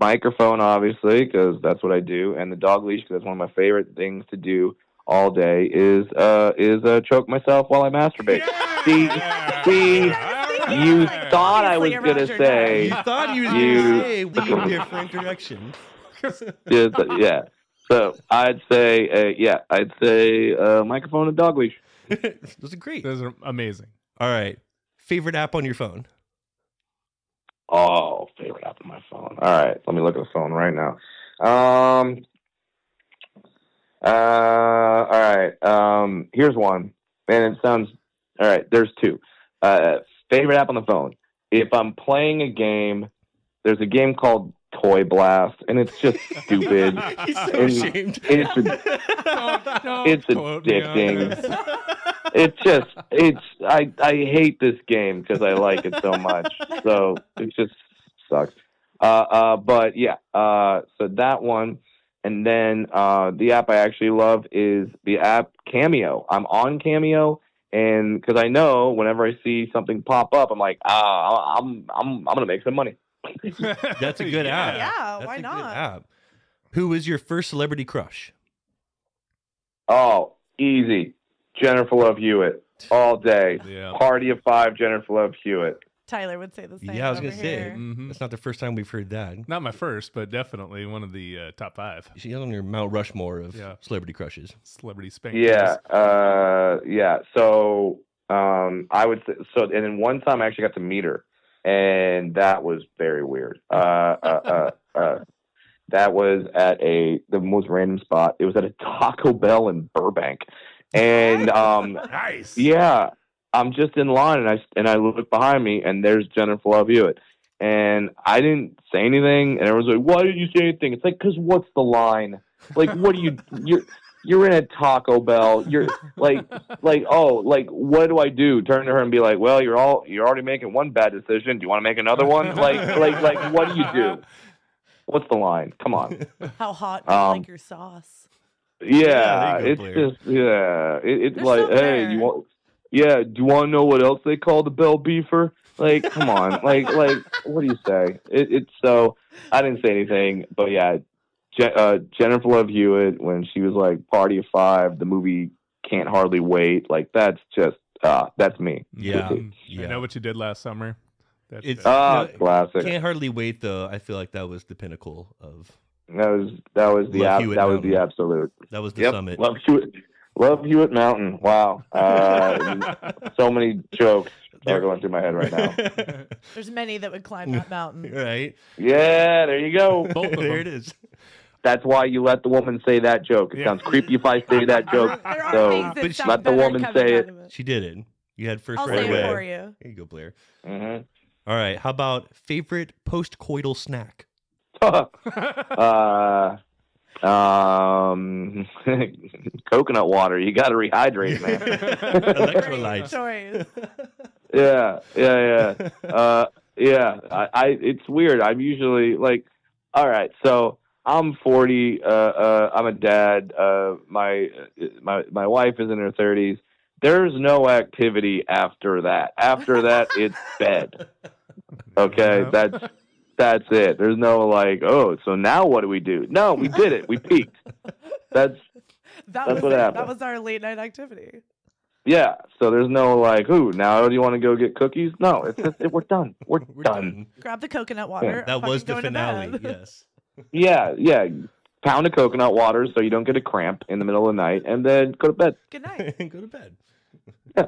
microphone, obviously, because that's what I do, and the dog leash because that's one of my favorite things to do. All day is uh is uh choke myself while I masturbate. Yeah! See, yeah! see, yeah! you yeah! thought I was gonna say. You thought you were gonna say. We need here for introduction. Just, yeah, So I'd say, uh, yeah, I'd say uh, microphone and dog leash. Those are great. Those are amazing. All right. Favorite app on your phone? Oh, favorite app on my phone. All right. Let me look at the phone right now. Um. Uh. All right. Um. Here's one. And it sounds... All right. There's two. Uh, favorite app on the phone. If I'm playing a game, there's a game called Toy Blast, and it's just stupid. He's so and ashamed. It's, a, no, it's addicting. It's just, it's, I, I hate this game because I like it so much. So it just sucks. Uh, uh, but yeah, uh, so that one. And then uh, the app I actually love is the app Cameo. I'm on Cameo. And because I know whenever I see something pop up, I'm like, ah, I'm I'm I'm gonna make some money. That's a good yeah. app. Yeah, That's why a not? Good app. Who was your first celebrity crush? Oh, easy, Jennifer Love Hewitt all day. Yeah. Party of Five, Jennifer Love Hewitt. Tyler would say the same. Yeah, I was gonna here. say mm-hmm. that's not the first time we've heard that. Not my first, but definitely one of the uh, top five. She's on your Mount Rushmore of yeah. celebrity crushes, celebrity spank. Yeah, uh, yeah. So um, I would. So and then one time I actually got to meet her, and that was very weird. Uh, uh, uh, uh, that was at a the most random spot. It was at a Taco Bell in Burbank, and um, nice. Yeah. I'm just in line, and I and I look behind me, and there's Jennifer Love Hewitt, and I didn't say anything, and everyone's like, "Why didn't you say anything?" It's like, "Cause what's the line? Like, what do you you're you're in a Taco Bell? You're like like oh like what do I do? Turn to her and be like, "Well, you're all you're already making one bad decision. Do you want to make another one? Like like like what do you do? What's the line? Come on. How hot do you um, like your sauce? Yeah, yeah it's player. just yeah, it, it's like somewhere. hey, you want. Yeah, do you want to know what else they call the bell beefer? Like, come on. Like, like, what do you say? It, it's so, I didn't say anything, but yeah, Je uh, Jennifer Love Hewitt, when she was like Party of Five, the movie Can't Hardly Wait, like, that's just, uh, that's me. Yeah. yeah. I know what you did last summer. That's it's uh, you know, classic. Can't Hardly Wait, though. I feel like that was the pinnacle of. That was, that was the, ab that was the absolute. That was the yep. summit. Love Hewitt. Love Hewitt Mountain. Wow. Uh, so many jokes are going through my head right now. There's many that would climb that mountain. Right. Yeah, there you go. Both of there them. It is. That's why you let the woman say that joke. It yeah. sounds creepy if I say that joke. There are so things that but she, let the woman say it. it. She did it. You had first I'll right say away. It for you. There you go, Blair. Mm-hmm. All right. How about favorite post-coital snack? uh... Um, coconut water. You got to rehydrate, man. Electrolytes. yeah, yeah, yeah. Uh, yeah. I, I. It's weird. I'm usually like, all right. So I'm forty. Uh, uh I'm a dad. Uh, my my my wife is in her thirties. There's no activity after that. After that, it's bed. Okay, yeah. that's. That's it. There's no like, oh, so now what do we do? No, we did it. We peaked. That's that that's was what it. happened. That was our late night activity. Yeah. So there's no like, ooh, now do you want to go get cookies? No, it's just it, we're done. We're, we're done. done. Grab the coconut water. Yeah. That was the finale. Yes. Yeah. Yeah. Pound of coconut water so you don't get a cramp in the middle of the night, and then go to bed. Good night. And go to bed. Yeah.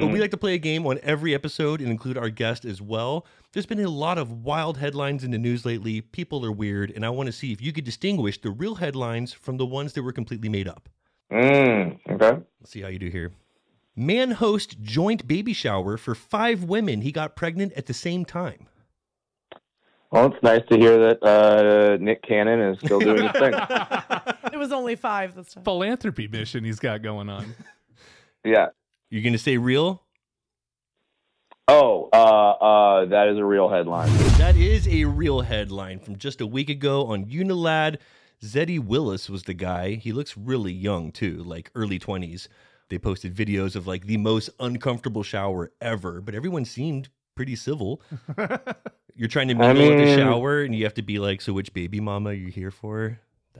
But we like to play a game on every episode and include our guest as well. There's been a lot of wild headlines in the news lately. People are weird, and I want to see if you could distinguish the real headlines from the ones that were completely made up. Mm, okay. Let's see how you do here. Man hosts joint baby shower for five women he got pregnant at the same time. Well, it's nice to hear that uh, Nick Cannon is still doing his thing. It was only five this time. Philanthropy mission he's got going on. Yeah. You're going to say real? Oh, uh, uh, that is a real headline. That is a real headline from just a week ago on Unilad. Zeddy Willis was the guy. He looks really young, too, like early twenties. They posted videos of, like, the most uncomfortable shower ever, but everyone seemed pretty civil. You're trying to mingle with the shower, and you have to be like, so which baby mama are you here for?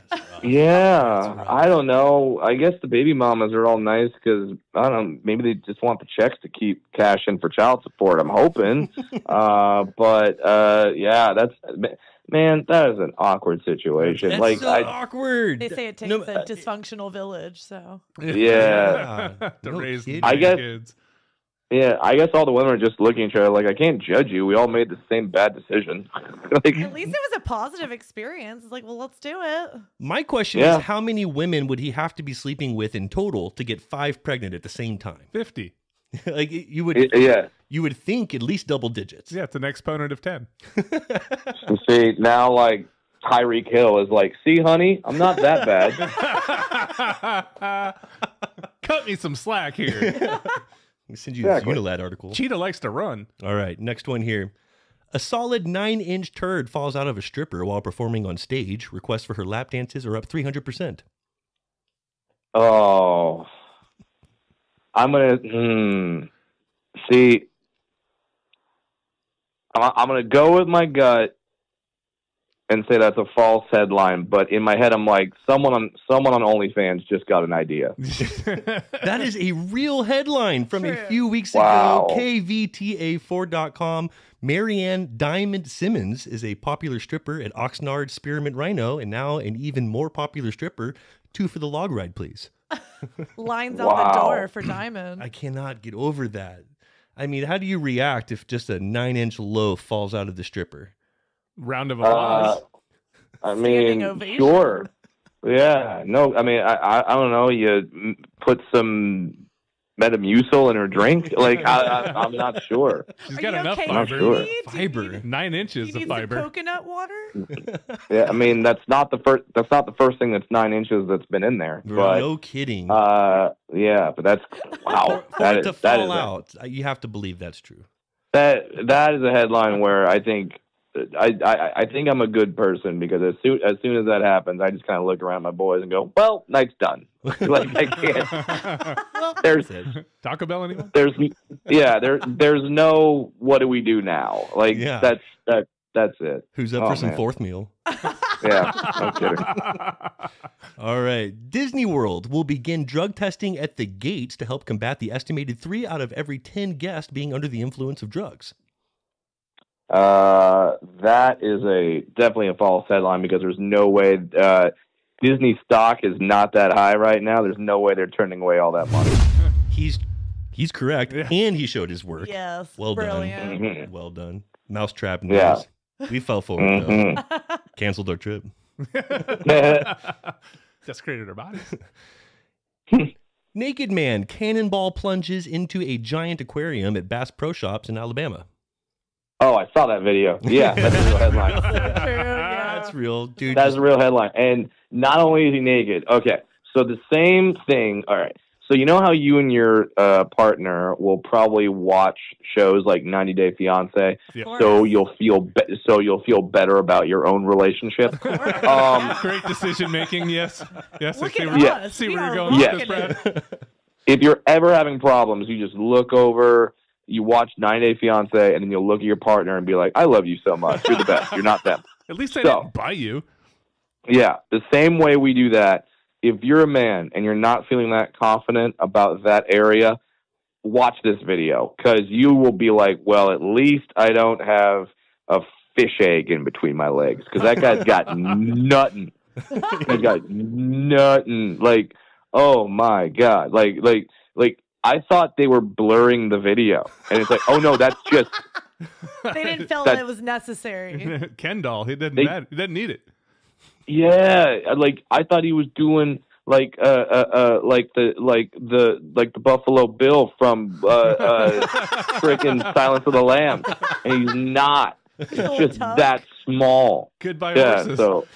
That's yeah, I don't know. I guess the baby mamas are all nice because, I don't know, maybe they just want the checks to keep cashing for child support, I'm hoping. uh, but, uh, yeah, that's Man, that is an awkward situation. That's like so I, awkward. They say it takes no, a uh, dysfunctional village, so yeah, yeah. to no raise kidding. I guess, kids. Yeah, I guess all the women are just looking at each other like, I can't judge you. We all made the same bad decision. Like, at least it was a positive experience. It's like, well, let's do it. My question yeah. is, how many women would he have to be sleeping with in total to get five pregnant at the same time? Fifty. Like you would, yeah. You would think at least double digits. Yeah, it's an exponent of ten. See, now like Tyreek Hill is like, see, honey, I'm not that bad. Cut me some slack here. Let me send you exactly. this Unilad article. Cheetah likes to run. All right, next one here. A solid nine-inch turd falls out of a stripper while performing on stage. Requests for her lap dances are up three hundred percent. Oh. I'm going to, hmm, see, I'm going to go with my gut and say that's a false headline, but in my head I'm like, someone on someone on OnlyFans just got an idea. That is a real headline from a few weeks wow. ago. K V T A four dot com. Marianne Diamond Simmons is a popular stripper at Oxnard Spearmint Rhino, and now an even more popular stripper. Two for the log ride, please. Lines wow. out the door for Diamond. I cannot get over that. I mean, how do you react if just a nine-inch loaf falls out of the stripper? Round of applause. Uh, I mean, ovation. Sure. Yeah. No, I mean, I, I, I don't know. You put some Metamucil in her drink? Like, I, I, I'm not sure. She's got enough okay? fiber. Sure. Fiber. Need, Nine inches of fiber. Coconut water? Yeah, I mean, that's not the first. That's not the first thing that's nine inches that's been in there. But, no kidding. Uh, yeah, but that's wow. For, for that it is, to fall that is out, a, you have to believe that's true. That that is a headline where I think. I, I I think I'm a good person because as soon as soon as that happens, I just kind of look around my boys and go, "Well, night's done." Like I can't. There's Taco Bell anymore. There's yeah. There there's no. What do we do now? Like yeah. that's that that's it. Who's up oh, for some man. fourth meal? Yeah, no kidding. All right. Disney World will begin drug testing at the gates to help combat the estimated three out of every ten guests being under the influence of drugs. Uh, that is a definitely a false headline because there's no way uh, Disney stock is not that high right now. There's no way they're turning away all that money. He's he's correct, yeah. and he showed his work. Yes, well brilliant. done, mm-hmm. well done. Mousetrap news. Yeah. We fell forward. Mm-hmm. though. Canceled our trip. Desecrated our bodies. Naked man cannonball plunges into a giant aquarium at Bass Pro Shops in Alabama. Oh, I saw that video. Yeah, that's a real headline. That's, true, yeah. That's real, dude. That's a real headline. And not only is he naked. Okay, so the same thing. All right. So you know how you and your uh, partner will probably watch shows like ninety day fiance, yeah. so you'll feel be so you'll feel better about your own relationship. Um, Great decision making. Yes. Yes. Look I see, at where, us. see where you're going with this, Brad. If you're ever having problems, you just look over. You watch nine day fiance, and then you'll look at your partner and be like, I love you so much. You're the best. You're not them. At least they so, didn't buy you. Yeah. The same way we do that, if you're a man and you're not feeling that confident about that area, watch this video because you will be like, well, at least I don't have a fish egg in between my legs because that guy's got nothing. He's got nothing. Like, oh, my God. Like, like, like. I thought they were blurring the video. And it's like, oh, no, that's just... They didn't feel that it was necessary. Ken doll, he didn't, they, he didn't need it. Yeah, like, I thought he was doing, like, uh, uh, uh, like the like the, like the Buffalo Bill from uh, uh, frickin' Silence of the Lambs. And he's not. It's just tough. That small. Goodbye, yeah, horses. So,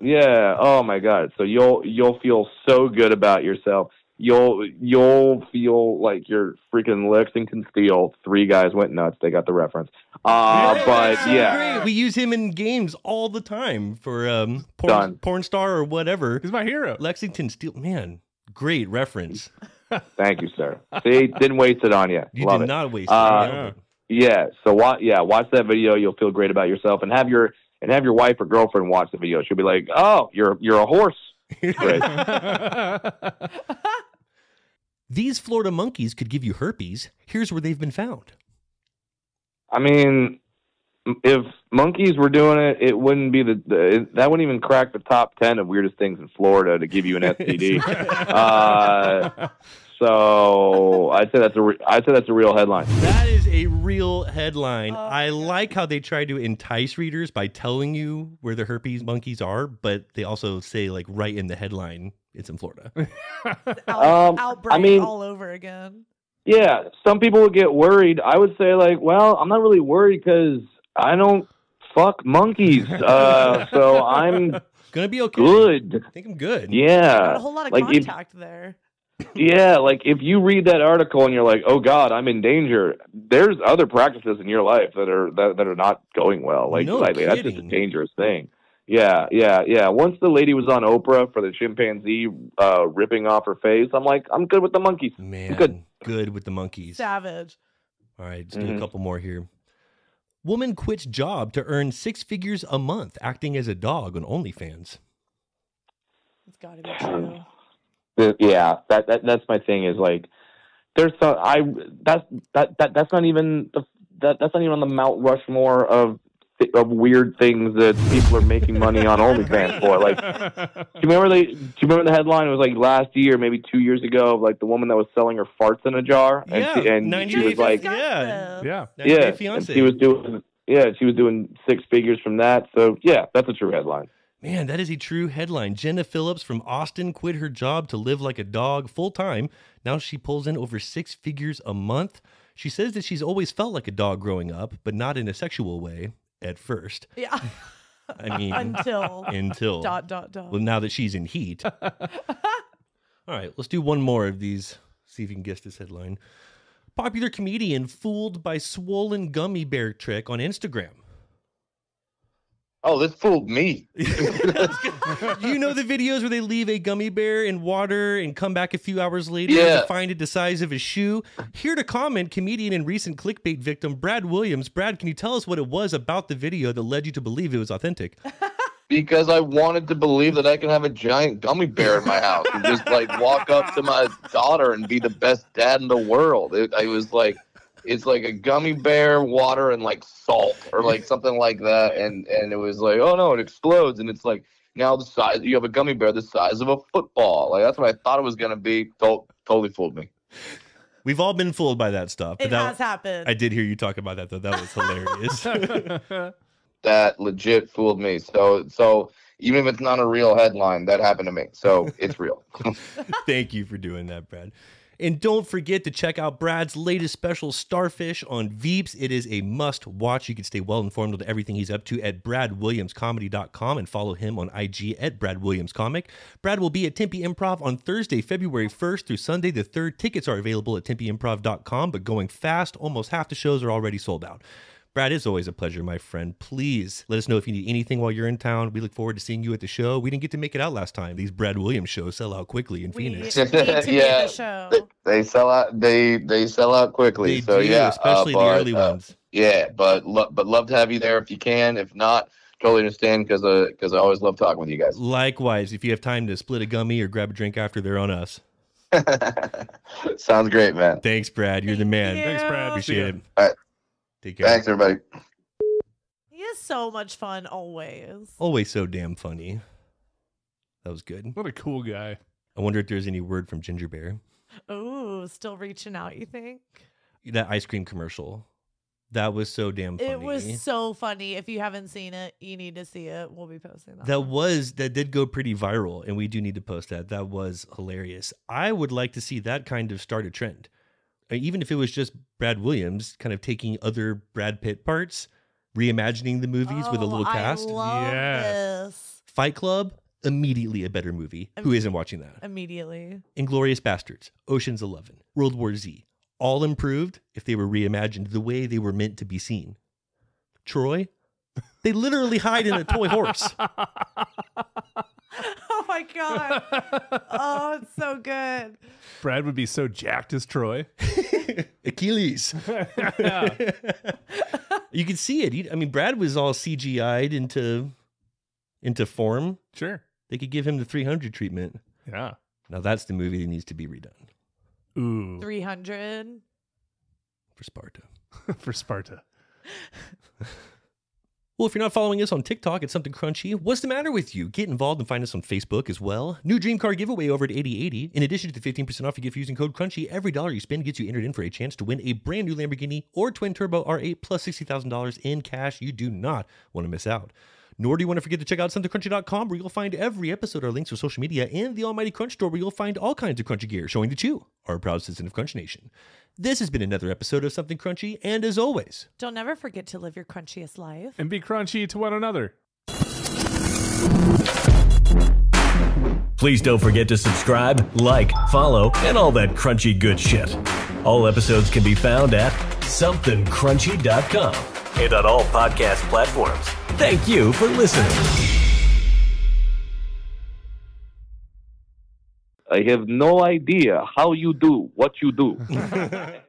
yeah, oh, my God. So you'll you'll feel so good about yourself. You'll you'll feel like you're freaking Lexington Steel. Three guys went nuts. They got the reference. Uh, yeah, but so yeah, great. We use him in games all the time for um porn, porn star or whatever. He's my hero. Lexington Steel, man, great reference. Thank you, sir. See, didn't waste it on you. You Love did it. not waste uh, it. On you. Yeah. So watch. Yeah, watch that video. You'll feel great about yourself, and have your and have your wife or girlfriend watch the video. She'll be like, "Oh, you're you're a horse." Great. These Florida monkeys could give you herpes. Here's where they've been found. I mean, if monkeys were doing it, it wouldn't be the, the that wouldn't even crack the top ten of weirdest things in Florida to give you an S T D. uh, so I'd say that's a re I'd say that's a real headline. That is a real headline. Oh, I like how they try to entice readers by telling you where the herpes monkeys are, but they also say, like, right in the headline, it's in Florida. It's out, um, outbreak I mean, all over again. Yeah, some people would get worried. I would say, like, well, I'm not really worried because I don't fuck monkeys, uh, so I'm gonna be okay. Good, I think I'm good. Yeah, got a whole lot of like contact if, there. Yeah, like if you read that article and you're like, "Oh God, I'm in danger." There's other practices in your life that are that, that are not going well. Like, no like that's just a dangerous thing. Yeah, yeah, yeah. Once the lady was on Oprah for the chimpanzee uh, ripping off her face, I'm like, I'm good with the monkeys. Man, I'm good. good with the monkeys. Savage. All right, let's mm-hmm. do a couple more here. Woman quits job to earn six figures a month acting as a dog on OnlyFans. It's got to be true. Yeah, that, that that's my thing. Is like, there's some, I that's that that that's not even the that that's not even on the Mount Rushmore of. Of weird things that people are making money on OnlyFans for. Like, do you remember the? Do you remember the headline? It was like last year, maybe two years ago, of like the woman that was selling her farts in a jar, and yeah, she, and she was like, yeah, yeah, yeah, and she was doing, yeah, she was doing six figures from that. So yeah, that's a true headline. Man, that is a true headline. Jenna Phillips from Austin quit her job to live like a dog full time. Now she pulls in over six figures a month. She says that she's always felt like a dog growing up, but not in a sexual way. At first. Yeah. I mean, until. Until. Dot, dot, dot. Well, now that she's in heat. All right, let's do one more of these. See if you can guess this headline. Popular comedian fooled by swollen gummy bear trick on Instagram. Oh, this fooled me. You know the videos where they leave a gummy bear in water and come back a few hours later yeah. to find it the size of a shoe? Here to comment, comedian and recent clickbait victim Brad Williams. Brad, can you tell us what it was about the video that led you to believe it was authentic? Because I wanted to believe that I can have a giant gummy bear in my house and just, like, walk up to my daughter and be the best dad in the world. It, I was like... It's like a gummy bear, water, and like salt or like something like that. And and it was like, oh no, it explodes. And it's like, now the size, you have a gummy bear the size of a football. Like, that's what I thought it was going to be. Tot totally fooled me. We've all been fooled by that stuff. But it that, has happened. I did hear you talk about that, though. That was hilarious. That legit fooled me. So, so even if it's not a real headline, that happened to me. So it's real. Thank you for doing that, Brad. And don't forget to check out Brad's latest special, Starfish, on Veeps. It is a must-watch. You can stay well-informed on everything he's up to at brad williams comedy dot com and follow him on I G at brad williams comic. Brad will be at Tempe Improv on Thursday, February first through Sunday the third. Tickets are available at tempe improv dot com, but going fast, almost half the shows are already sold out. Brad, it's always a pleasure, my friend. Please let us know if you need anything while you're in town. We look forward to seeing you at the show. We didn't get to make it out last time. These Brad Williams shows sell out quickly in we Phoenix. Need to yeah, the show. They, they sell out. They they sell out quickly. They so do, yeah, especially uh, but, the early uh, ones. Yeah, but lo but love to have you there if you can. If not, totally understand because because uh, I always love talking with you guys. Likewise, if you have time to split a gummy or grab a drink after, they're on us. Sounds great, man. Thanks, Brad. You're Thank the man. You. Thanks, Brad. Appreciate it. All right. Take care. Thanks, everybody. He is so much fun, always. Always so damn funny. That was good. What a cool guy. I wonder if there's any word from Ginger Bear. Oh, still reaching out, you think? That ice cream commercial. That was so damn funny. It was so funny. If you haven't seen it, you need to see it. We'll be posting that. That one. was, that did go pretty viral, and we do need to post that. That was hilarious. I would like to see that kind of start a trend. Even if it was just Brad Williams kind of taking other Brad Pitt parts, reimagining the movies oh, with a little cast. I love yes. this. Fight Club, immediately a better movie. Im Who isn't watching that? Immediately. Inglourious Bastards, Ocean's Eleven, World War Z, all improved if they were reimagined the way they were meant to be seen. Troy, they literally hide in a toy horse. Oh my God. Oh, it's so good. Brad would be so jacked as Troy. Achilles. You can see it. I mean, Brad was all C G I'd into, into form. Sure. They could give him the three hundred treatment. Yeah. Now that's the movie that needs to be redone. Ooh. three hundred. For Sparta. For Sparta. Well, if you're not following us on TikTok, it's Something Crunchy. What's the matter with you? Get involved and find us on Facebook as well. New dream car giveaway over at eighty eighty. In addition to the fifteen percent off you get for using code Crunchy, every dollar you spend gets you entered in for a chance to win a brand new Lamborghini or twin turbo R eight plus sixty thousand dollars in cash. You do not want to miss out. Nor do you want to forget to check out something crunchy dot com, where you'll find every episode, our links to social media, and the Almighty Crunch Store, where you'll find all kinds of crunchy gear, showing that you are a proud citizen of Crunch Nation. This has been another episode of Something Crunchy, and as always, don't ever forget to live your crunchiest life. And be crunchy to one another. Please don't forget to subscribe, like, follow, and all that crunchy good shit. All episodes can be found at something crunchy dot com and on all podcast platforms. Thank you for listening. I have no idea how you do what you do.